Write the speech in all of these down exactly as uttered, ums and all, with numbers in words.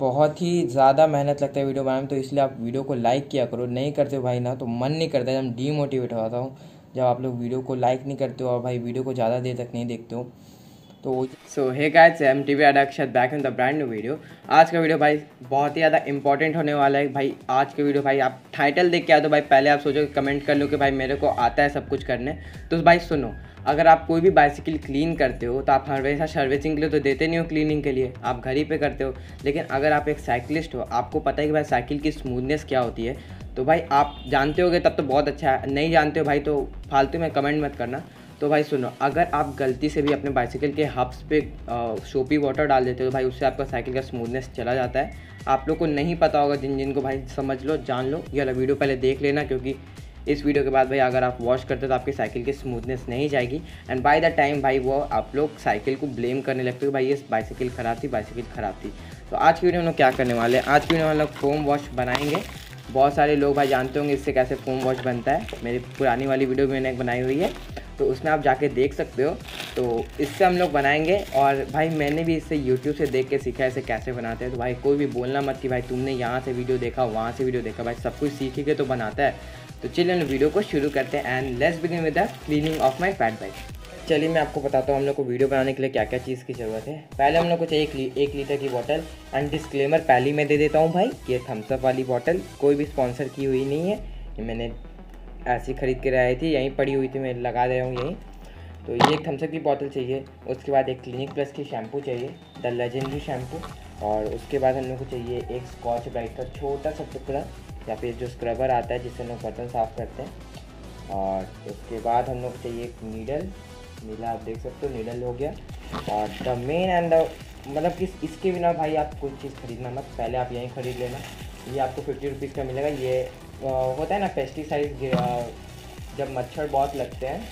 बहुत ही ज़्यादा मेहनत लगता है वीडियो बनाने में, तो इसलिए आप वीडियो को लाइक किया करो। नहीं करते हो भाई ना तो मन नहीं करता, जब डीमोटिवेट होता हूँ जब आप लोग वीडियो को लाइक नहीं करते हो और भाई वीडियो को ज़्यादा देर तक नहीं देखते हो। तो so hey guys, M T B rider Akshat back in the brand new video. आज का वीडियो भाई बहुत ही ज़्यादा इंपॉर्टेंट होने वाला है भाई। आज का वीडियो भाई आप टाइटल देख के आए तो भाई पहले आप सोचो कमेंट कर लो कि भाई मेरे को आता है सब कुछ करने। तो भाई सुनो, अगर आप कोई भी बाइसिकल क्लीन करते हो तो आप हमेशा सर्विसिंग के लिए तो देते नहीं हो, क्लीनिंग के लिए आप घर ही पे करते हो। लेकिन अगर आप एक साइकिलिस्ट हो, आपको पता है कि भाई साइकिल की स्मूथनेस क्या होती है, तो भाई आप जानते होगे तब तो बहुत अच्छा है, नहीं जानते हो भाई तो फालतू में कमेंट मत करना। तो भाई सुनो, अगर आप गलती से भी अपने बाइसिकल के हब्स पे सोपी वाटर डाल देते हो तो भाई उससे आपका साइकिल का स्मूथनेस चला जाता है। आप लोग को नहीं पता होगा, जिन जिनको भाई समझ लो जान लो, ये वाला वीडियो पहले देख लेना, क्योंकि इस वीडियो के बाद भाई अगर आप वॉश करते हो तो आपकी साइकिल की स्मूथनेस नहीं जाएगी। एंड बाय द टाइम भाई वो आप लोग साइकिल को ब्लेम करने लगते हो, भाई ये बाइसिकल ख़राब थी बाइसिकल ख़राब थी। तो आज की वीडियो हम लोग क्या करने वाले हैं, आज की वीडियो हम लोग फोम वॉश बनाएंगे। बहुत सारे लोग भाई जानते होंगे इससे कैसे फोम वॉश बनता है, मेरी पुरानी वाली वीडियो मैंने एक बनाई हुई है तो उसमें आप जाके देख सकते हो। तो इससे हम लोग बनाएंगे और भाई मैंने भी इससे यूट्यूब से देख के सीखा है इसे कैसे बनाते हैं। तो भाई कोई भी बोलना मत कि भाई तुमने यहाँ से वीडियो देखा वहाँ से वीडियो देखा, भाई सब कुछ सीख के तो बनाता है। तो चलिए हम वीडियो को शुरू करते हैं and let's begin with the cleaning of my fat bike. चलिए मैं आपको बताता हूँ हम लोग को वीडियो बनाने के लिए क्या क्या चीज़ की ज़रूरत है। पहले हम लोग को चाहिए एक, ली, एक लीटर की बोतल। एंड डिस्क्लेमर पहले मैं दे देता हूँ भाई, ये थम्स अप वाली बोतल कोई भी स्पॉन्सर की हुई नहीं है, ये मैंने ऐसी ख़रीद के लाई थी, यहीं पड़ी हुई थी, मैं लगा दे रहा हूँ यहीं। तो ये एक थम्स अप की बोतल चाहिए। उसके बाद एक क्लिनिक प्लस की शैम्पू चाहिए, द लेजेंडरी शैम्पू। और उसके बाद हम लोग को चाहिए एक स्कॉच ब्राइट का छोटा सा टुकड़ा या फिर जो स्क्रबर आता है जिससे हम लोग बर्तन साफ़ करते हैं। और उसके बाद हम लोग चाहिए एक नीडल, नीला आप देख सकते हो नीडल हो गया। और द मेन एंड द मतलब कि इसके बिना भाई आप कोई चीज़ खरीदना मत, पहले आप यहीं ख़रीद लेना। ये आपको फिफ्टी रुपीज़ का मिलेगा। ये आ, होता है ना पेस्टिसाइड, जब मच्छर बहुत लगते हैं,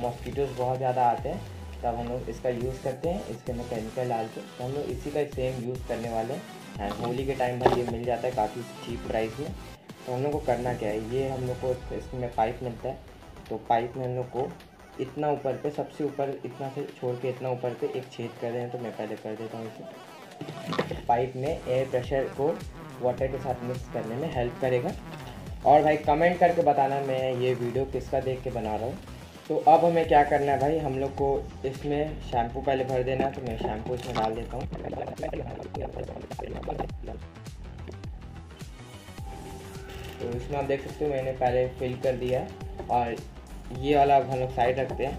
मॉस्किटोज बहुत ज़्यादा आते हैं, तब हम लोग इसका यूज़ करते हैं, इसके अंदर केमिकल डाल के। तो हम लोग इसी का सेम यूज़ करने वाले हैं। एंड होली के टाइम भाई ये मिल जाता है काफ़ी चीप प्राइस में। तो हम लोग को करना क्या है, ये हम लोग को इसमें पाइप मिलता है, तो पाइप में हम लोग को इतना ऊपर पे, सबसे ऊपर इतना से छोड़ के इतना ऊपर पे एक छेद कर रहे हैं। तो मैं पहले कर देता हूँ इसे। पाइप में एयर प्रेशर को वाटर के साथ मिक्स करने में हेल्प करेगा। और भाई कमेंट करके बताना मैं ये वीडियो किसका देख के बना रहा हूँ। तो अब हमें क्या करना है भाई, हम लोग को इसमें शैम्पू पहले भर देना है, तो मैं शैम्पू इसमें डाल देता हूँ। तो इसमें आप देख सकते हो मैंने पहले फिल कर दिया है। और ये वाला अब हम लोग साइड रखते हैं।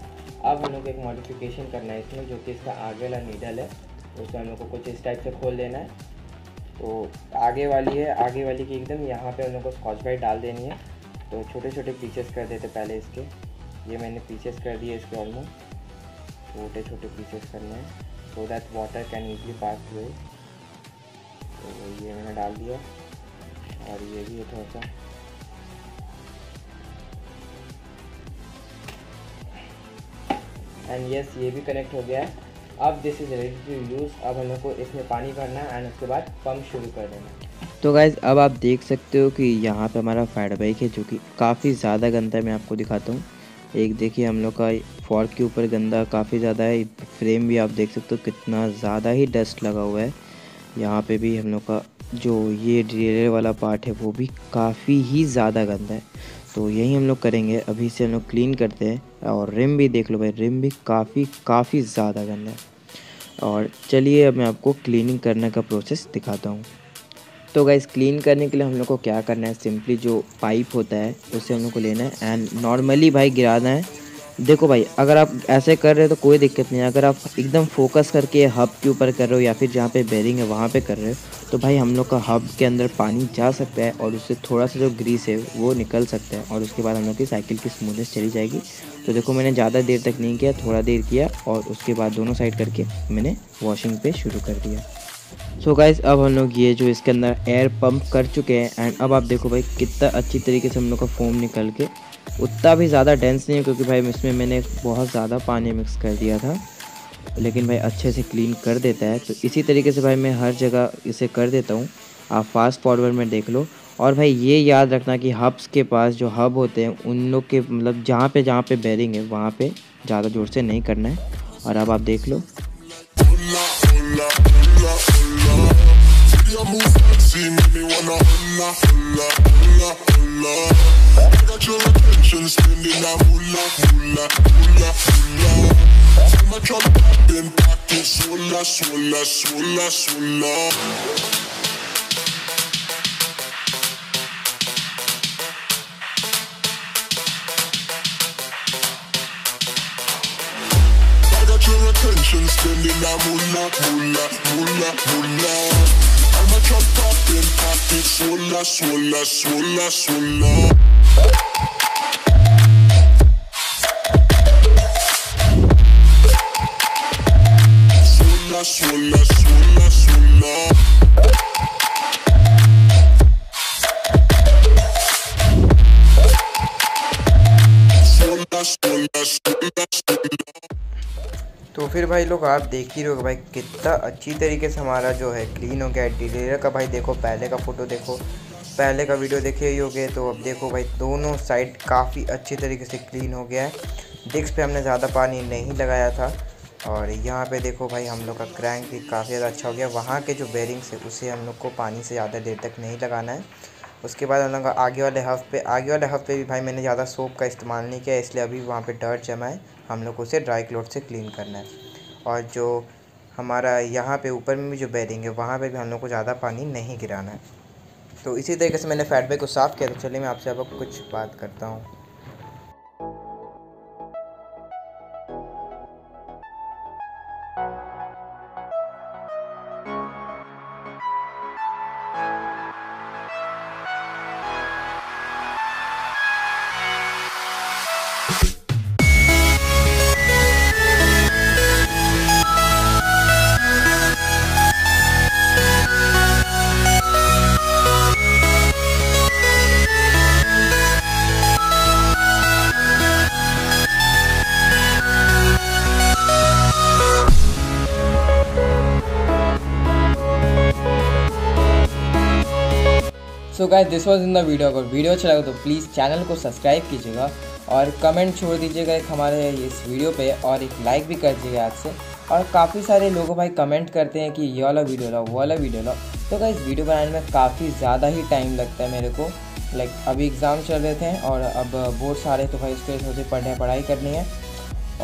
अब हम लोग एक मॉडिफिकेशन करना है इसमें, जो कि इसका आगे वाला नीडल है, तो उसमें हम लोग को कुछ इस टाइप से खोल लेना है। तो आगे वाली है, आगे वाली की एकदम यहाँ पे हम लोग को स्कॉच ब्राइट डाल देनी है। तो छोटे छोटे पीसेस कर देते पहले इसके, ये मैंने पीसेस कर दिए इसके, ऑलमोस्ट छोटे छोटे पीसेस करने हैं so that water can easily pass through. तो ये मैंने डाल दिया और ये भी थोड़ा सा। एंड यस, ये भी कनेक्ट हो गया है। अब this is ready to use. अब हम लोग को इसमें पानी भरना है एंड उसके बाद पंप शुरू कर देना। तो गाइज अब आप देख सकते हो कि यहाँ पे हमारा फैट बाइक है जो कि काफ़ी ज़्यादा गंदा है। मैं आपको दिखाता हूँ, एक देखिए हम लोग का फॉर्क के ऊपर गंदा काफ़ी ज़्यादा है। फ्रेम भी आप देख सकते हो कितना ज़्यादा ही डस्ट लगा हुआ है। यहाँ पे भी हम लोग का जो ये ड्रेलर वाला पार्ट है वो भी काफ़ी ही ज़्यादा गंदा है। तो यही हम लोग करेंगे, अभी से हम लोग क्लीन करते हैं। और रिम भी देख लो भाई, रिम भी काफ़ी काफ़ी ज़्यादा गंदा है। और चलिए अब मैं आपको क्लीनिंग करने का प्रोसेस दिखाता हूँ। तो गाइस क्लीन करने के लिए हम लोग को क्या करना है, सिंपली जो पाइप होता है उसे हम लोग को लेना है एंड नॉर्मली भाई गिराना है। देखो भाई अगर आप ऐसे कर रहे हो तो कोई दिक्कत नहीं है, अगर आप एकदम फोकस करके हब के ऊपर कर रहे हो या फिर जहाँ पे बेरिंग है वहाँ पे कर रहे हो तो भाई हम लोग का हब के अंदर पानी जा सकता है और उससे थोड़ा सा जो ग्रीस है वो निकल सकता है और उसके बाद हम लोग की साइकिल की स्मूथनेस चली जाएगी। तो देखो मैंने ज़्यादा देर तक नहीं किया, थोड़ा देर किया और उसके बाद दोनों साइड करके मैंने वॉशिंग पे शुरू कर दिया। सो गाइज़ अब हम लोग ये जो इसके अंदर एयर पम्प कर चुके हैं एंड अब आप देखो भाई कितना अच्छी तरीके से हम लोग का फोम निकल के, उतना भी ज़्यादा डेंस नहीं है क्योंकि भाई इसमें मैंने बहुत ज़्यादा पानी मिक्स कर दिया था, लेकिन भाई अच्छे से क्लीन कर देता है। तो इसी तरीके से भाई मैं हर जगह इसे कर देता हूँ, आप फास्ट फॉरवर्ड में देख लो। और भाई ये याद रखना कि हब्स के पास जो हब होते हैं उन लोग के मतलब जहाँ पे जहाँ पे बेरिंग है वहाँ पे ज़्यादा जोर से नहीं करना है। और अब आप देख लो holla, holla, holla, holla. I got your attention, spending that hula, hula, hula, hula. Take my truck up and pack it, swola, swola, swola, swola. Your attention spending that moolah, moolah, moolah, moolah. I'ma drop off in pocket, swola, swola, swola, swola. तो फिर भाई लोग आप देख ही रहे हो भाई कितना अच्छी तरीके से हमारा जो है क्लीन हो गया डिलीवर का। भाई देखो पहले का फ़ोटो देखो, पहले का वीडियो देखे ही हो गए। तो अब देखो भाई दोनों साइड काफ़ी अच्छी तरीके से क्लीन हो गया है। डिस्क पे हमने ज़्यादा पानी नहीं लगाया था। और यहाँ पे देखो भाई हम लोग का क्रैंक भी काफ़ी ज़्यादा अच्छा हो गया। वहाँ के जो बेरिंग्स है उसे हम लोग को पानी से ज़्यादा देर तक नहीं लगाना है। उसके बाद हम लोग का आगे वाले हफ्ते आगे वाले हफ्ते भी भाई मैंने ज़्यादा सोप का इस्तेमाल नहीं किया, इसलिए अभी वहाँ पे डर्ट जमा है, हम लोग उसे ड्राई क्लॉथ से क्लीन करना है। और जो हमारा यहाँ पे ऊपर में भी जो बेरिंग है वहाँ पे भी हम लोग को ज़्यादा पानी नहीं गिराना है। तो इसी तरीके से मैंने फैट बैग को साफ़ किया। तो चलिए मैं आपसे अब कुछ बात करता हूँ। So guys this was in the video. अगर वीडियो अच्छा लगा तो प्लीज़ चैनल को सब्सक्राइब कीजिएगा और कमेंट छोड़ दीजिएगा एक हमारे इस वीडियो पे, और एक लाइक भी कर दीजिएगा आपसे। और काफ़ी सारे लोग भाई कमेंट करते हैं कि ये वाला वीडियो लाओ, वो वाला वीडियो लाओ। तो गाइस वीडियो बनाने में काफ़ी ज़्यादा ही टाइम लगता है मेरे को। लाइक अभी एग्ज़ाम चल रहे थे और अब बोर्ड सारे, तो भाई उसके हिसाब से पढ़ने पढ़ाई करनी है।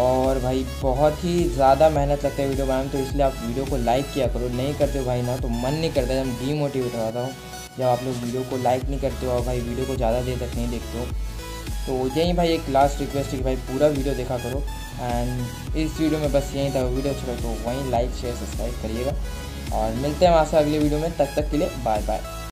और भाई बहुत ही ज़्यादा मेहनत लगता है वीडियो बनाने में, तो इसलिए आप वीडियो को लाइक किया करो। नहीं करते भाई ना तो मन नहीं करता, जब डीमोटिवेट होता हूँ जब आप लोग वीडियो को लाइक नहीं करते हो और भाई वीडियो को ज़्यादा देर तक नहीं देखते हो। तो यही भाई एक लास्ट रिक्वेस्ट है कि भाई पूरा वीडियो देखा करो। एंड इस वीडियो में बस यही था। वीडियो अच्छा लगा तो वहीं लाइक शेयर सब्सक्राइब करिएगा और मिलते हैं वहाँ से अगले वीडियो में। तब तक, तक के लिए बाय बाय।